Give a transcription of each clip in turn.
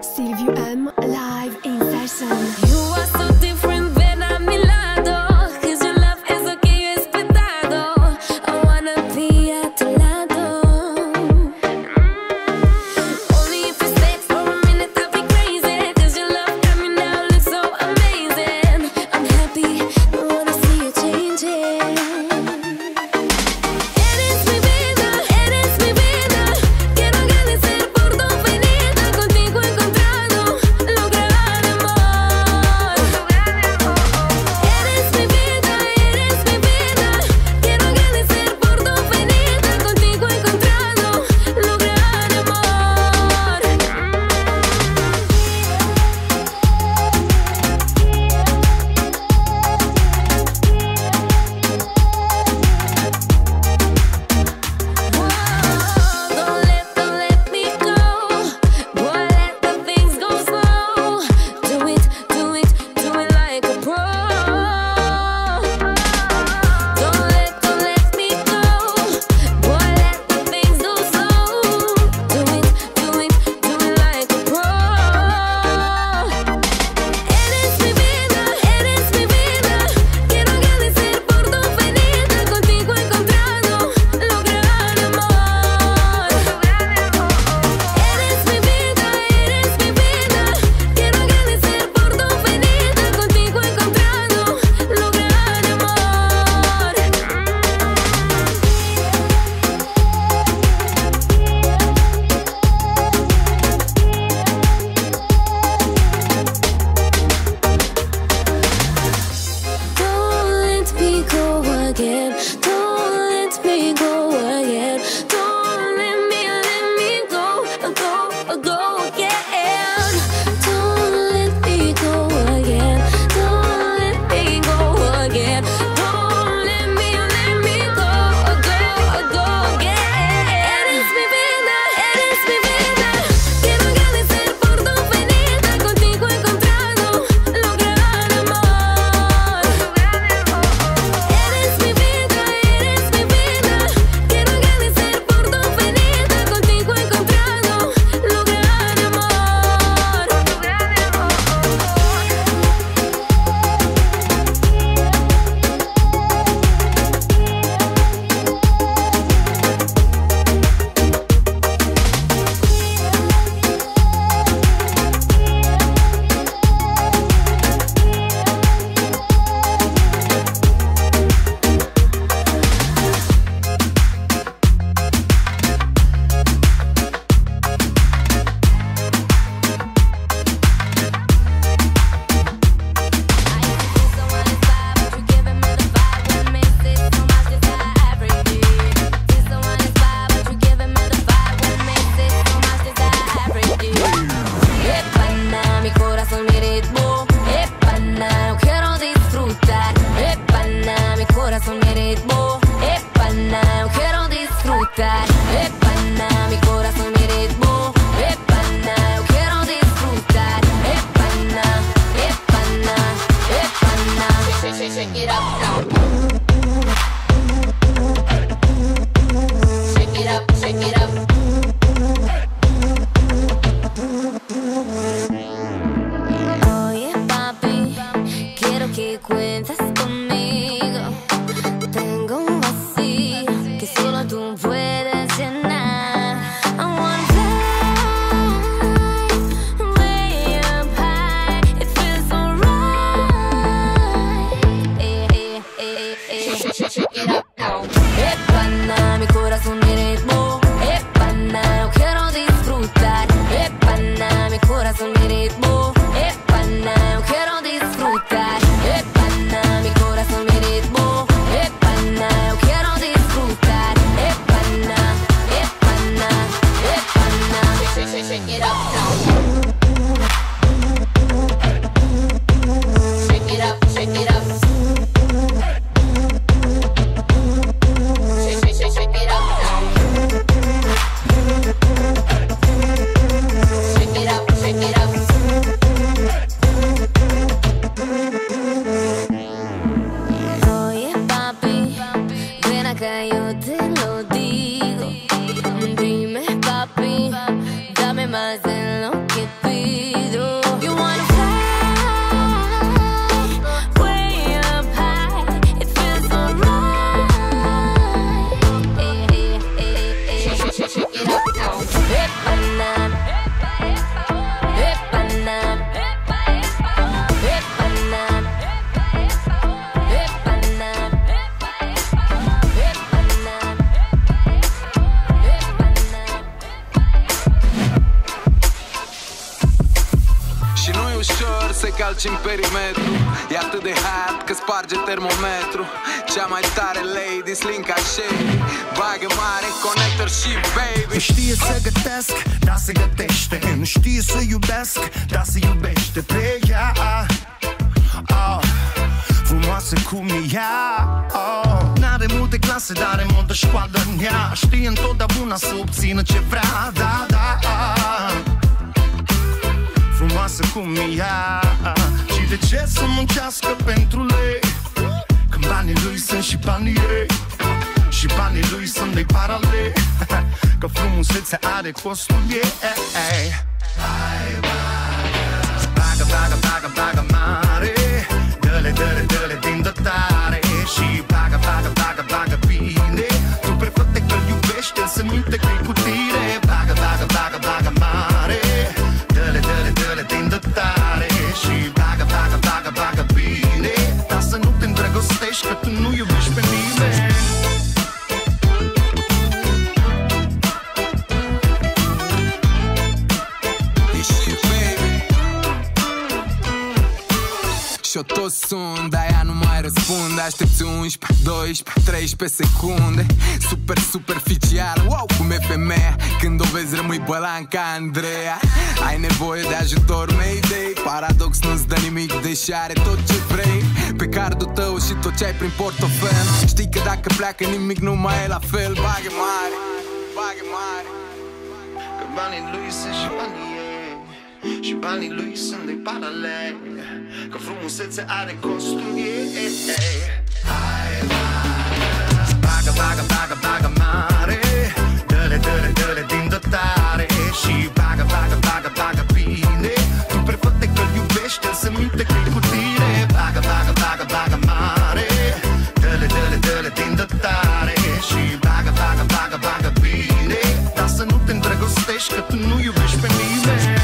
Silviu M live in session. You are so different when I'm in lado, 'cause your love es lo que yo he esperado. I wanna be a tu lado. Only if it stays for a minute I'll be crazy, 'cause your love coming now looks so amazing. I'm happy, I wanna see you changing. ușor să calci în perimetru. E atât de hard că sparge termometru. Cea mai tare lady, slinca shady. Bagă mare, conector și baby. Știe să gătesc, da se gătește. Știe să iubesc, da se iubește pe ea. Oh, frumoasă cum e ea. Oh, n-are multe clase, dar are multă școală în ea. Știe întotdeauna să obțină ce vrea. Da, da, frumoasă cum e ea. Și de ce să muncească pentru lei, când banii lui sunt și banii ei, și banii lui sunt de paralei. Că frumusețea are costul ei. Hai, bagă, bagă, bagă, bagă mare. Dă-le, dă-le, dă-le din dătare. Și bagă, bagă, bagă, bagă bine. Tu pe făte că iubești, el se minte că e cu tine. Bagă, bagă, bagă, bagă mare. Dă-le, dă-le, dă-le din dătare. Și bagă, bagă, bagă, bagă bine. Dar să nu te îndrăgostești, că tu nu iubești pe nimeni. Și-o tot sun, dar ea nu mai răspunde. Aștepți 11, 12, 13 secunde. Super superficial, wow, cum e femeia. Când o vezi rămâi bălan ca Andreea. Ai nevoie de ajutor, Mayday. Paradox nu-ți dă nimic, deși are tot ce vrei pe cardul tău și tot ce ai prin portofel. Știi că dacă pleacă nimic nu mai e la fel. Bagă mare, bagă mare. Că banii lui sunt și banii ei, și banii lui sunt de paralel. Că frumusețea are costul ei. Hai, bagă, bagă, bagă, bagă mare. Dă-le, dă-le, dă-le din dătare. Și bagă, bagă, bagă, bagă bine. Tu prefăte că-l iubești, el se minte că-i cu tine. Bagă, bagă, bagă, bagă mare. Dă-le, dă-le, dă-le din dătare. Și bagă, bagă, bagă, bagă bine. Dar să nu te îndrăgostești, că tu nu iubești pe nimeni.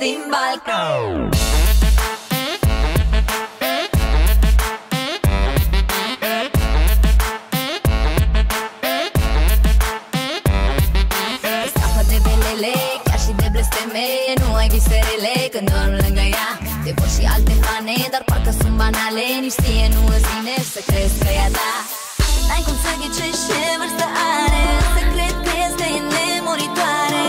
Din Balcão. rău lângă ea. Te vor și alte fane, dar parcă sunt banale. Nici ție nu îți vine să crezi că e a ta. N-ai cum să ghicești ce vârstă are, să cred că este nemuritoare.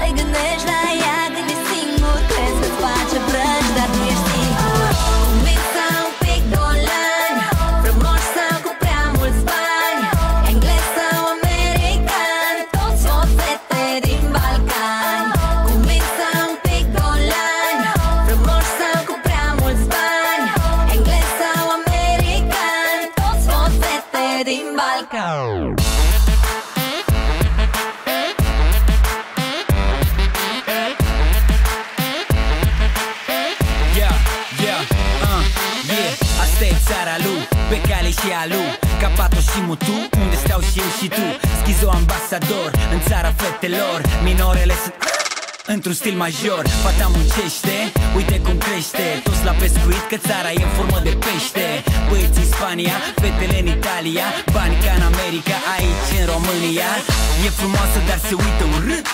Te gândești la ea când ești singur, crezi că-ți face brăci, dar nu ești singur. Un mic sau un pic dolari, frumos sau cu prea mulți bani, englez sau american, toți o fete din Balcani. Un mic sau un pic dolari, frumos sau cu prea mulți bani, englez sau american, toți o fete din Balcani. Becali și Alu, Capato și Mutu, unde stau și eu și tu. Schizo ambasador, în țara fetelor. Minorele sunt într-un stil major. Fata muncește, uite cum crește. Toți la pescuit, că țara e în formă de pește. Băieți în Spania, fetele în Italia, bani ca în America, aici în România. E frumoasă, dar se uită urât.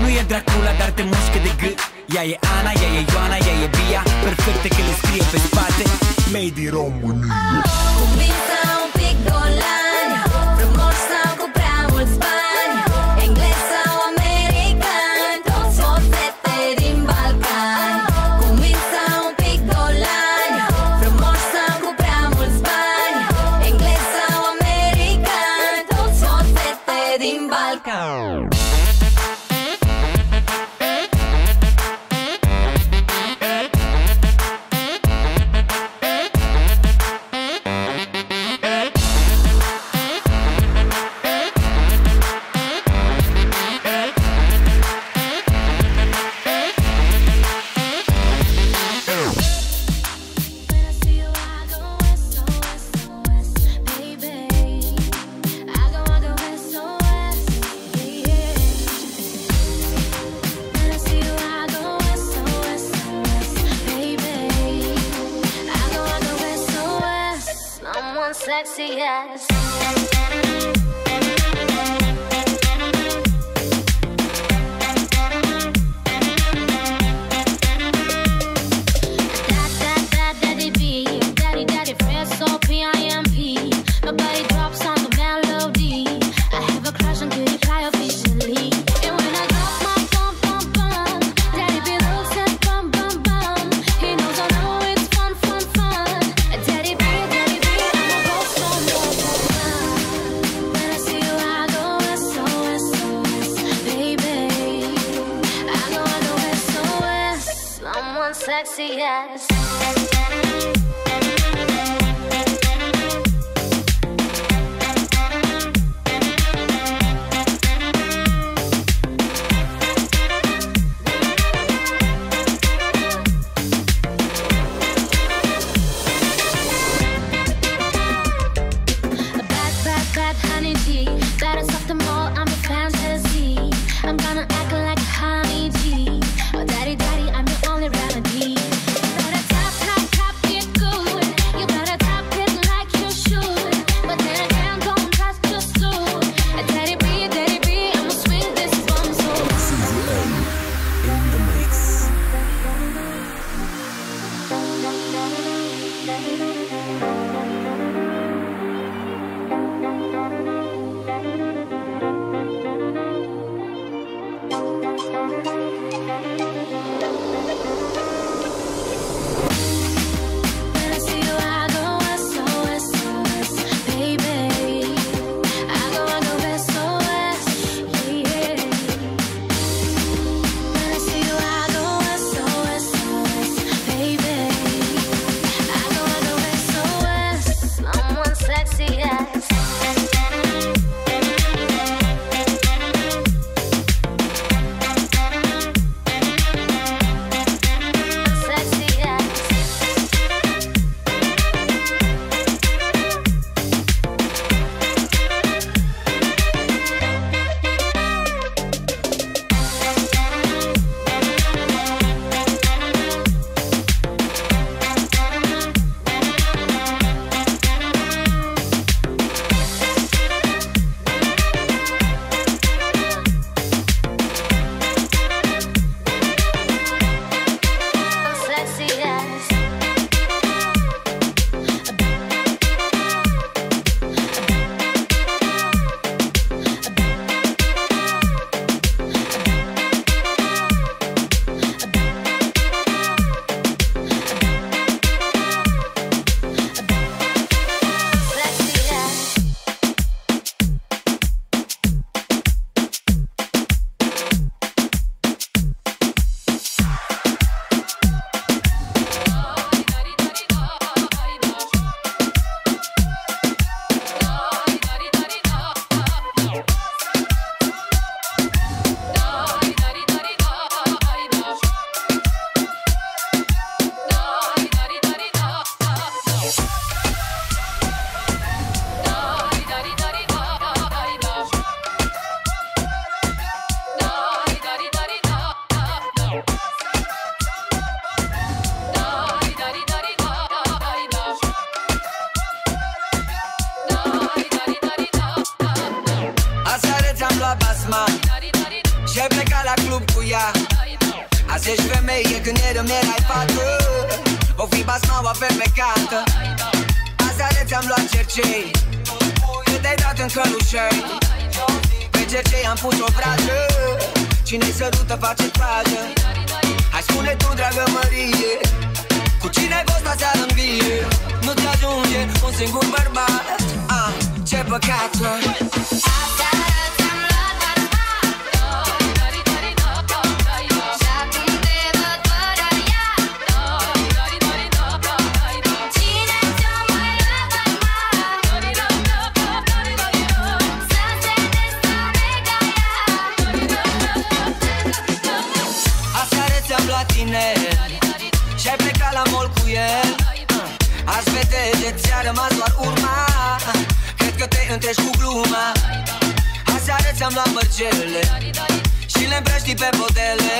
Nu e Dracula, dar te mușcă de gât. Ea e Ana, ea e Ioana, ea e Bia. Perfecte că le scrie pe spate Made in România. Un pic sau un pic dolari, frumoși sau cu prea mulți bani, englez sau american, toți o fete din Balcani. Un pic sau un pic dolari, frumoși sau cu prea mulți bani, englez sau american, toți o fete din Balcani. Sexy ass. Daddy B, daddy daddy fresh so P.I.M.P. Nobody drops on the melody. I have a crush on cutie pie officially. Sexy ass. Daddy, I'm your only remedy. But a top, top, top, you're good. Ești femeie când eram, erai patru. O fi bas nouă pe pecată. Aseară ți-am luat cercei. Cât ai dat în călușei. Pe cercei am pus o vrajă. Cine-i sărută face trajă. Hai spune tu, dragă Mărie, cu cine ai fost aseară în vie? Nu te ajunge un singur bărbat. Ah, ce păcat. Aseară ți-am luat și-ai plecat la mall cu el. Aș vede de ți-a rămas doar urma. Cred că te întreci cu gluma. Aseară ți-am luat mărgele și le împrăștii pe podele.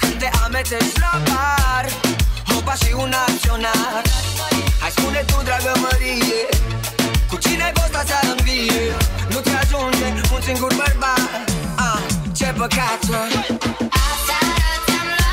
Când te ametești la bar, hopa și un acționar. Hai spune tu, dragă Mărie, cu cine ai fost aseară în vie? Nu te ajunge un singur bărbat. Ah, ce păcat. Aseară ți-am luat.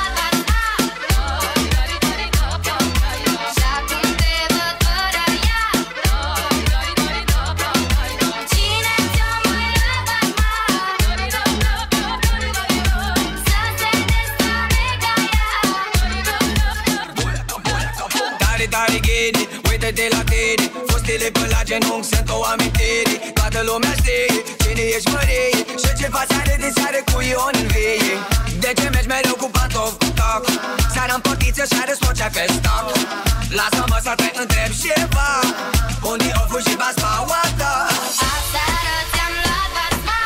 Uite-te la tine, fostele pe la genunchi sunt o amintire. Toată lumea știe cine ești, Mărie, și ce faci seară de seară cu Ion în vie. De ce mergi mereu cu pantofi cu tac? Seara-n portiță și-a răstot ce-ai pe stac. Lasă-mă să te întreb ceva, unde o fugit baspaua ta? Aseară ți-am luat basma.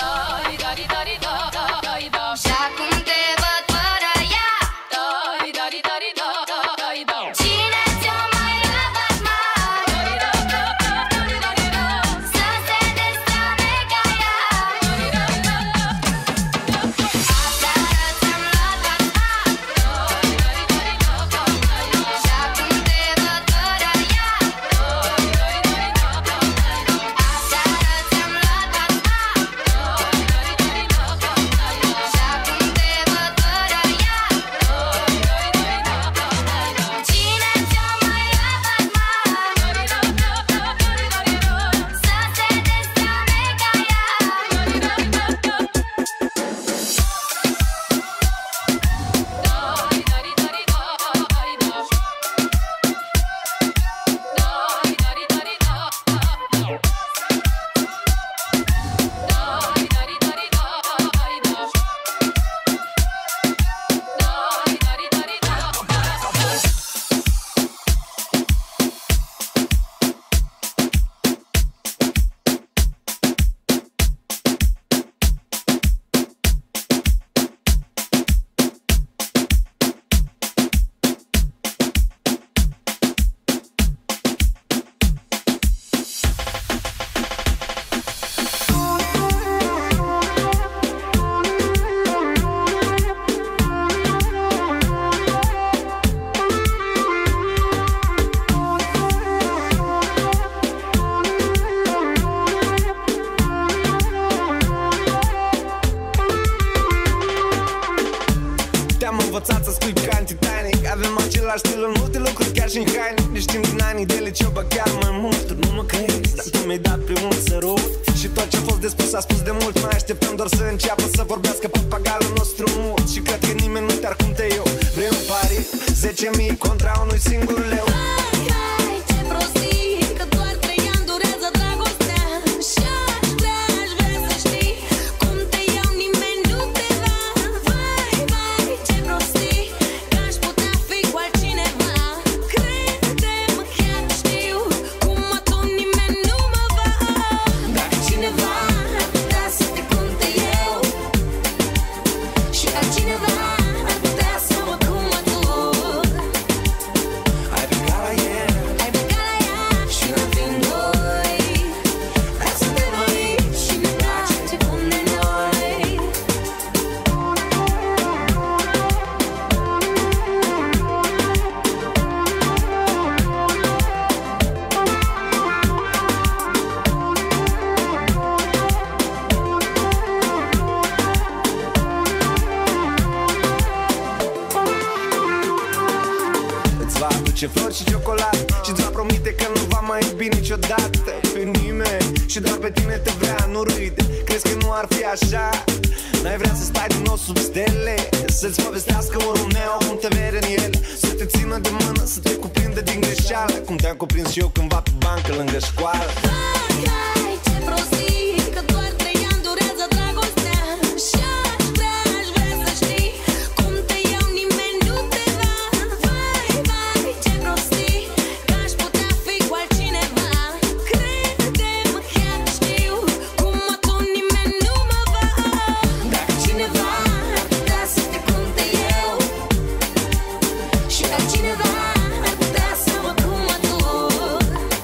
Doi, doi, doi, doi, doi, doi, doi. Și acum te văd fără ea. Doi, doi, doi, doi, doi, doi, doi. Cineva ar putea să mă cum mă duc. Ai plecat la el, aduce flori și ciocolat și îți va promite că nu va mai iubi niciodată pe nimeni și doar pe tine te vrea, nu râde. Crezi că nu ar fi așa? N-ai vrea să stai din nou sub stele, să-ți povestească o Romeo cum te vede în el, să te țină de mână, să te cuprinde din greșeală, cum te-am cuprins și eu cândva pe bancă lângă școală. Hai, hai, ce prostii, că doar 3 ani durează dragostea și aș vrea, să știi cum te iau, nimeni nu te va. Vai, vai, ce prostii, că aș putea fi cu altcineva. Crede-mă, chiar știu cum atunci nimeni nu mă va. Dacă cineva ar putea să te cunte eu și dacă cineva ar putea să mă cumă tu,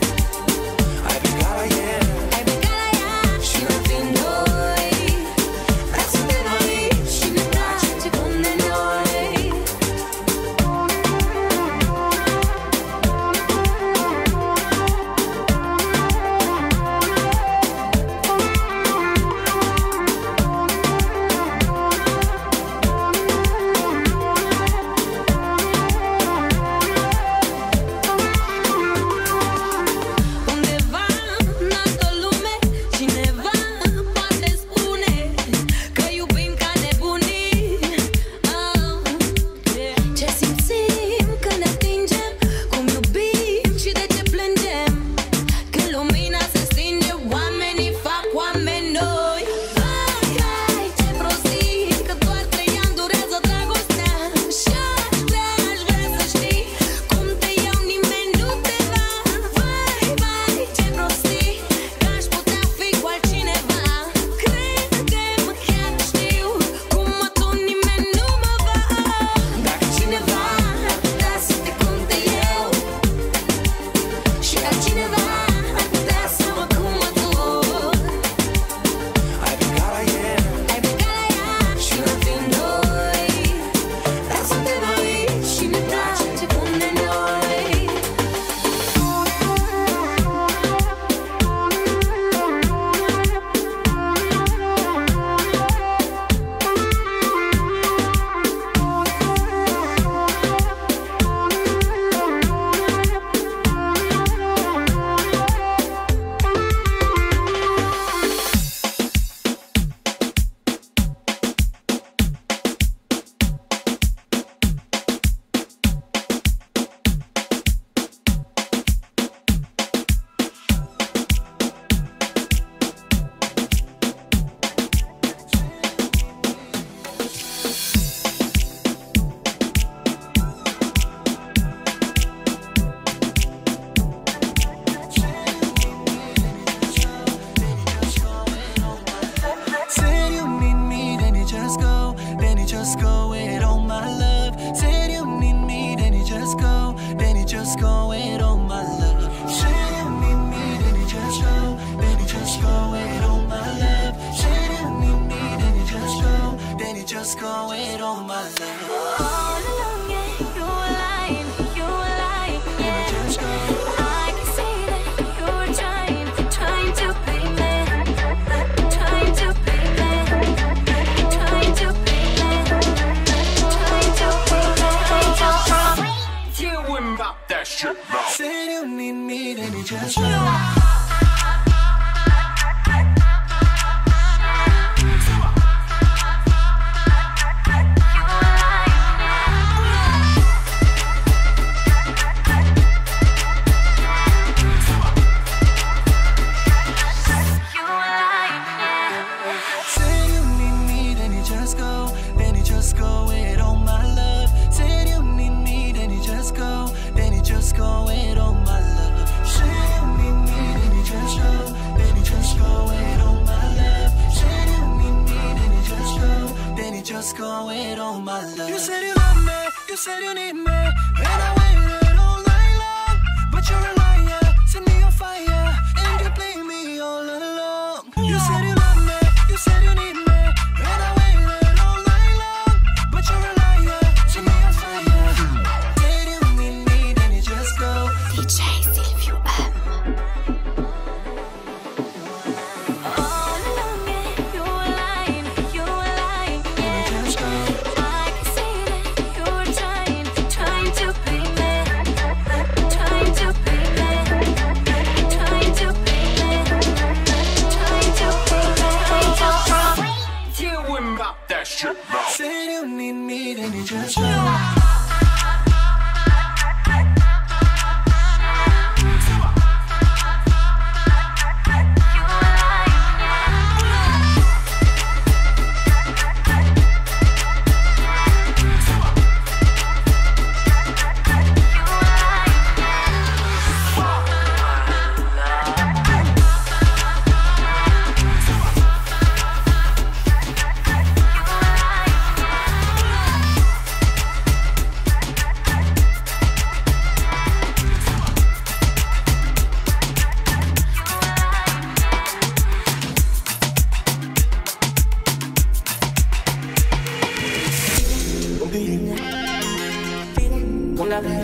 una vela.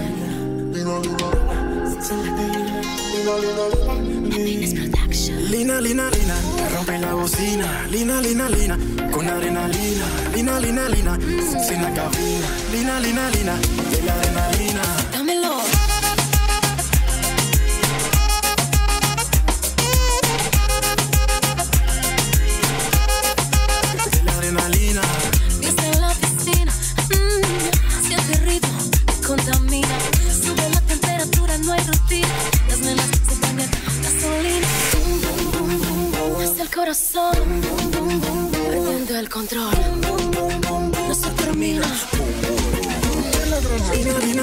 Lina, lina, lina, te rompe la bocina. Lina, lina, lina, con adrenalina. Lina, lina, lina, sin la cabina. Lina, lina, lina, de la adrenalina. Dámelo. Perdiendo el control, no se termina. Lina, lina, lina,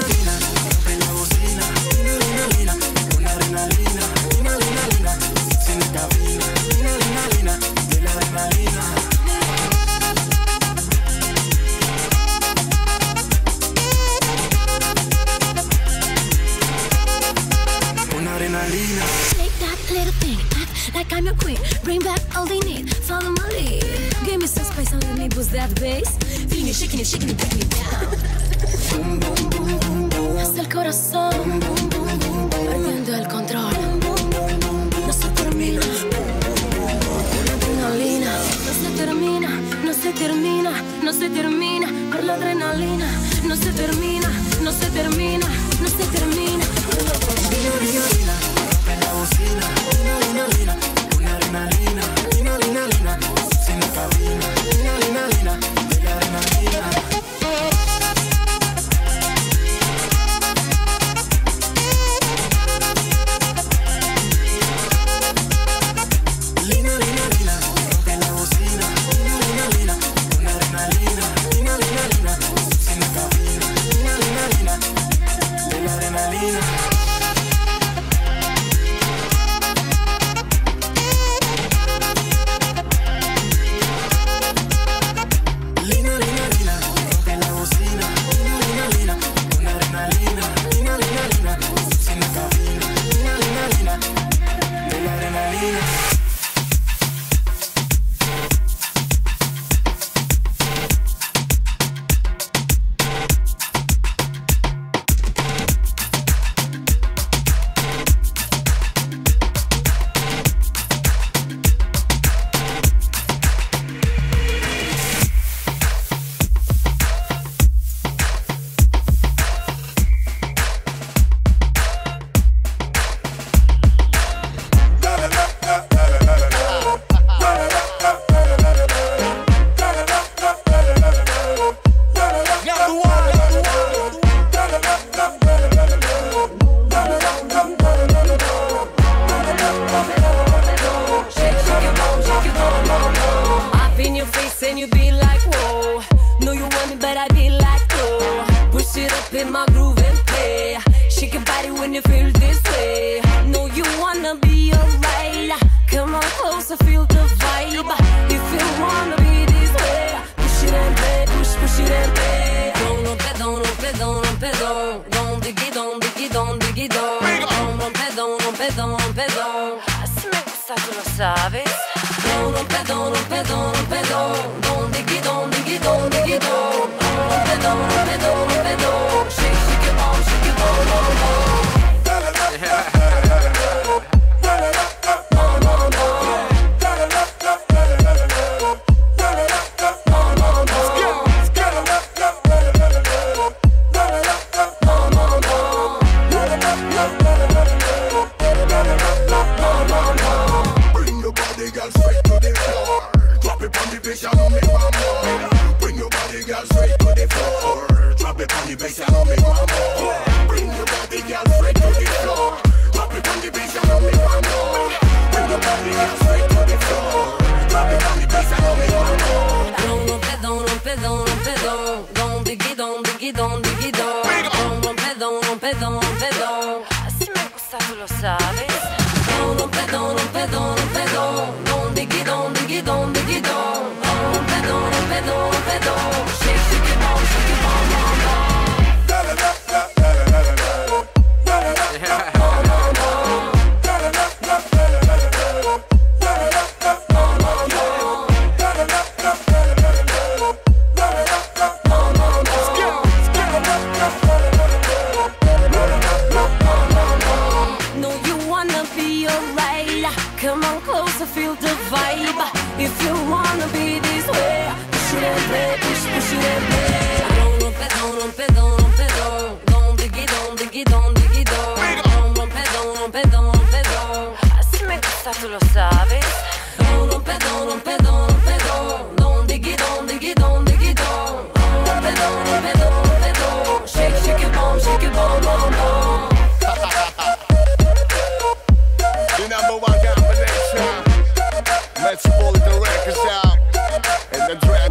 rompe la bocina. Lina, lina, lina, con adrenalina. Lina, lina, lina, sin la cabina. Lina, lina, lina, de la adrenalina. Con adrenalina. Shake that little thing, act like I'm your queen. Bring back all they need, follow my lead. Give me some space and let me boost that bass. Feel me shaking it, shaking it, break me down. Boom, boom, boom, boom. Hasta el corazón. Boom, boom, boom, boom. Perdiendo el control. No se termina. Por la adrenalina. No se termina, no se termina, no se termina. Por la adrenalina. No se termina, no se termina, no se termina. Lina, lina, lina, rompe la bocina. Lina, lina, lina. Lina, lina, lina, lina, sin la cabina. Lina, lina, lina, de la adrenalina. Lina, lina, lina, rompe la bocina. Lina, lina, lina, con adrenalina. Lina, lina, lina, sin la cabina. Lina, lina, lina, de la adrenalina. digidón, digidón. Un rompedón, rompedón, rompedón. Así me gusta, tú lo sabes. Un rompedón, rompedón, rompedón. Don, digidón, digidón, digidón. Un rompedón, rompedón, rompedón. Shake, shake it, boom, boom, boom. The number one combination. Let's pull it the records out. And the dread.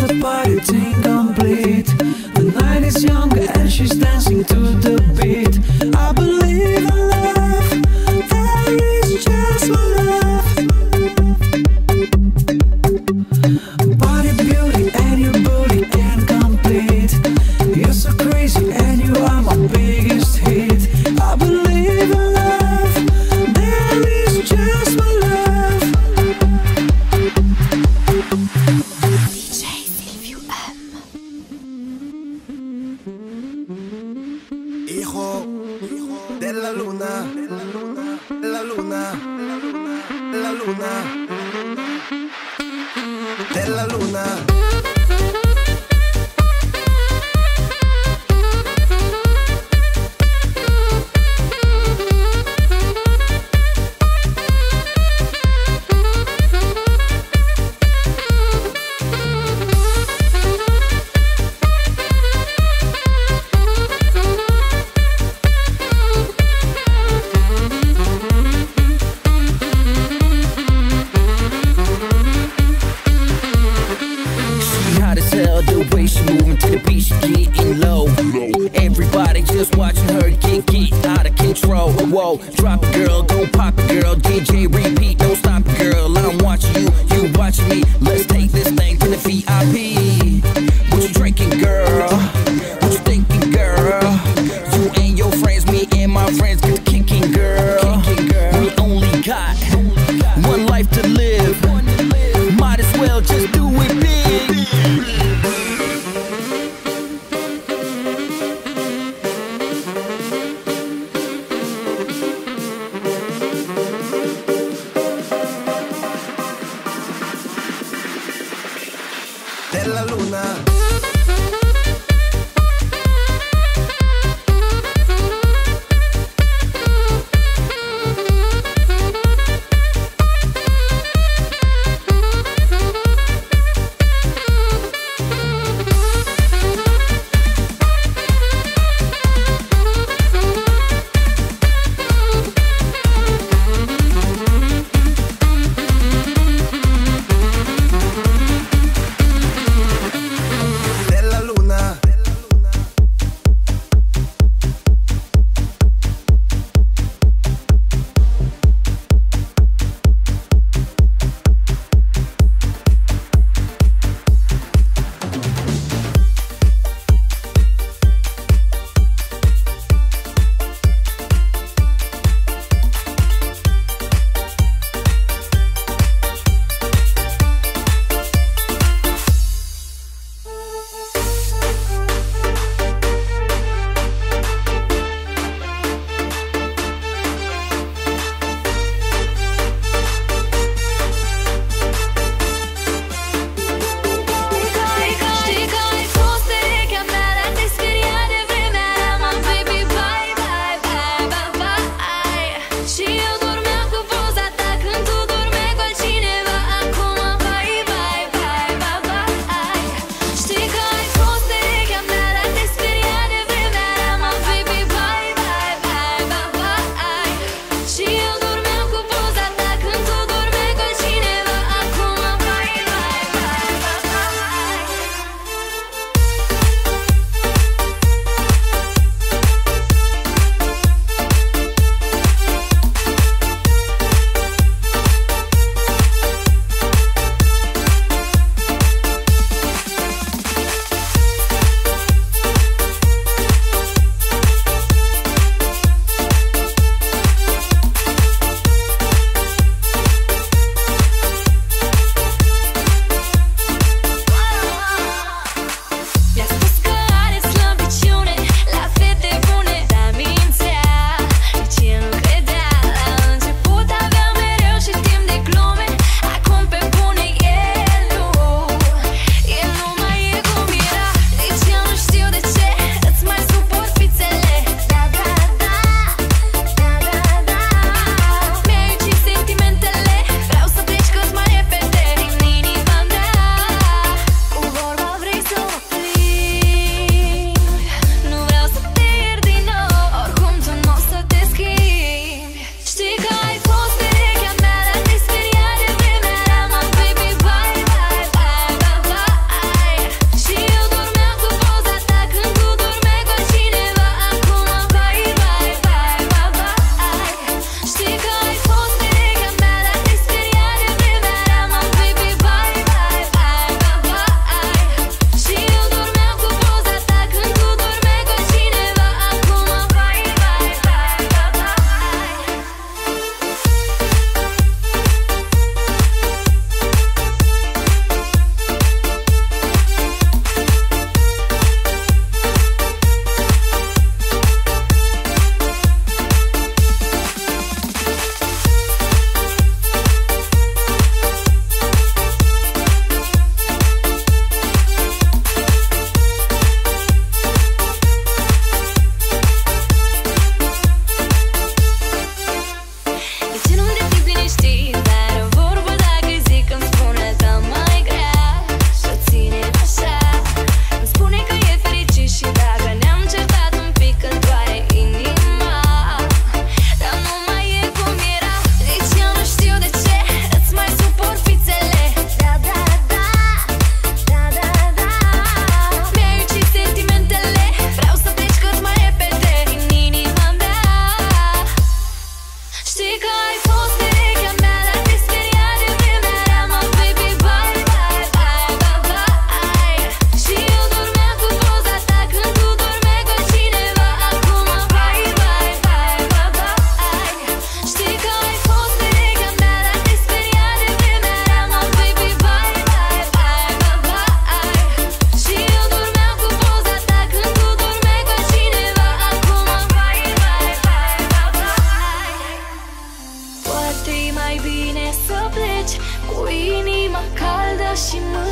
crowded, but it's incomplete. The night is young and she's dancing to the beat. I believe in love, there is just one love. Body, beauty, and your booty incomplete. You're so crazy and you are my biggest hit. I believe in love, there is just one love. și mă